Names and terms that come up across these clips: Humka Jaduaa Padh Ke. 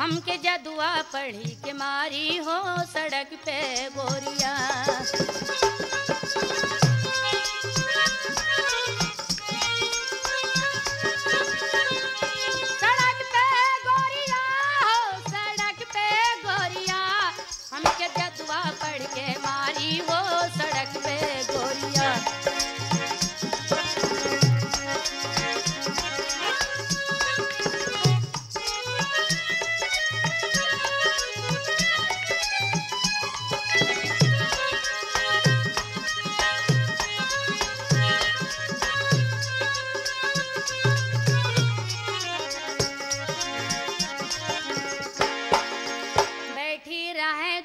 हमके जदुआ पढ़ी के मारी हो सड़क पे गोरिया। सड़क पे गोरिया हमके जदुआ पढ़ के मारी हो सड़क पे गोरिया।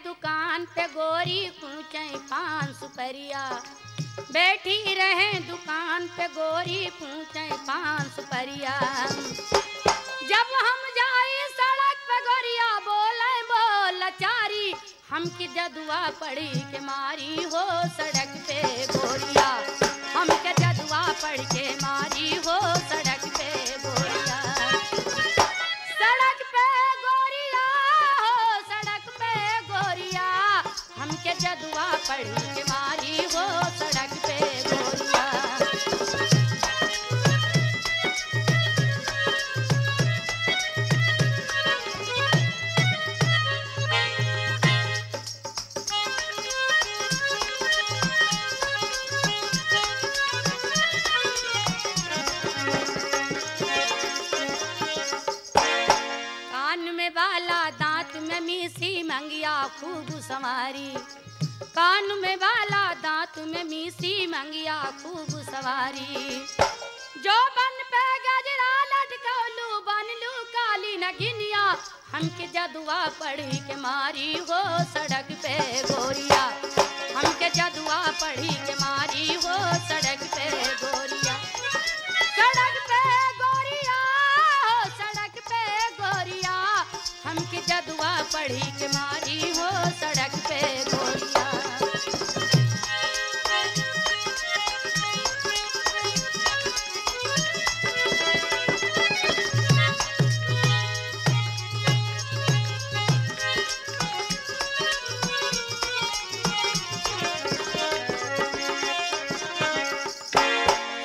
दुकान पे गोरी पूछे पान सुपरिया, बैठी रहे दुकान पे गोरी पूछे पान सुपरिया। जब हम जाए सड़क पे गोरिया बोले बोलचारी, हमकी जदुआ पढ़ी के मारी हो सड़क पे गोरिया। हमके जदुआ पढ़ के मारी हो सड़क पे गोरिया। हमके जदुआ पढ़ के मारी हो सड़क पे गोरिया। कान में बाला दांत में मीसी मंगिया खूब सवारी, कान में बाला दांत में मीसी मंगिया खूब सवारी। जो बन पे गजरा लटकौलू बनलू काली नगिनिया, हमके जदुआ पढ़ी के मारी हो सड़क पे गोरिया। हमके जदुआ पढ़ी के मारी हो सड़क पे गोरिया। सड़क पे गोरिया हो सड़क पे गोरिया, हमके जदुआ पढ़ी के मारी हो सड़क पे गोरिया।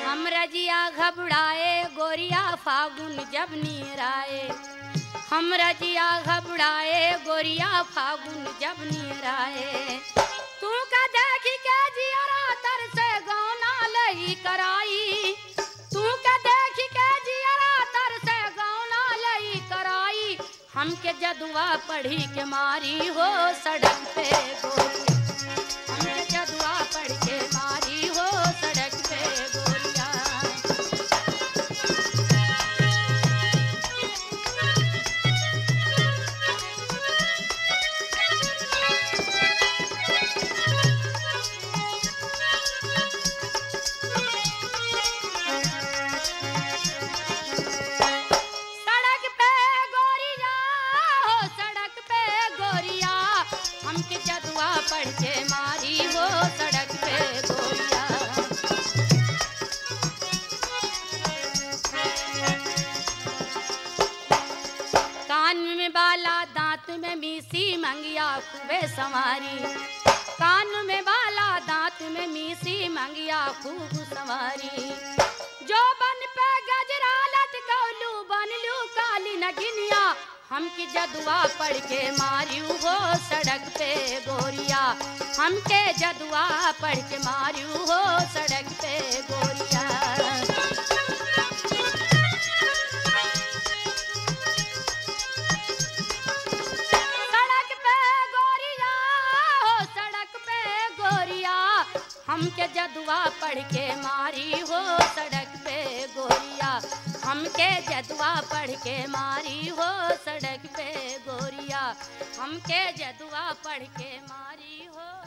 हम रजिया घबराए गोरिया फागुन जब नीराए, हम रजिया घबराए गोरिया फागुन जब नीराए। तू का देखी के जियरा तर से गौना लगी कराई, तू का देखी के जियरा तर से गौना लगी कराई। हमके जदुआ पढ़ी के मारी हो सड़क पे गोरिया। हमके जदुआ पढ़ के मारी हो सड़क पे गोरिया। हमके जदुआ पढ़ के मारी हो सड़क पे गोरिया। कान में बाला दांत में मीसी मंगिया खूबे सवारी, कान में बाला दांत में मीसी मंगिया खूब सवारी। जो बन पे गजरा लटकौलू बनलू काली नगिनिया, हमके जदुआ पढ़ के मारियू हो सड़क पे गोरिया। हमके जदुआ पढ़ के मारियू हो सड़क पे गोरिया। सड़क पे गोरिया हो सड़क पे गोरिया, हमके जदुआ पढ़ के मारी हो सड़क पे गोरिया। हमके जदुआ पढ़ के मारी हो सड़क पे गोरिया। हमके जदुआ पढ़ के मारी हो।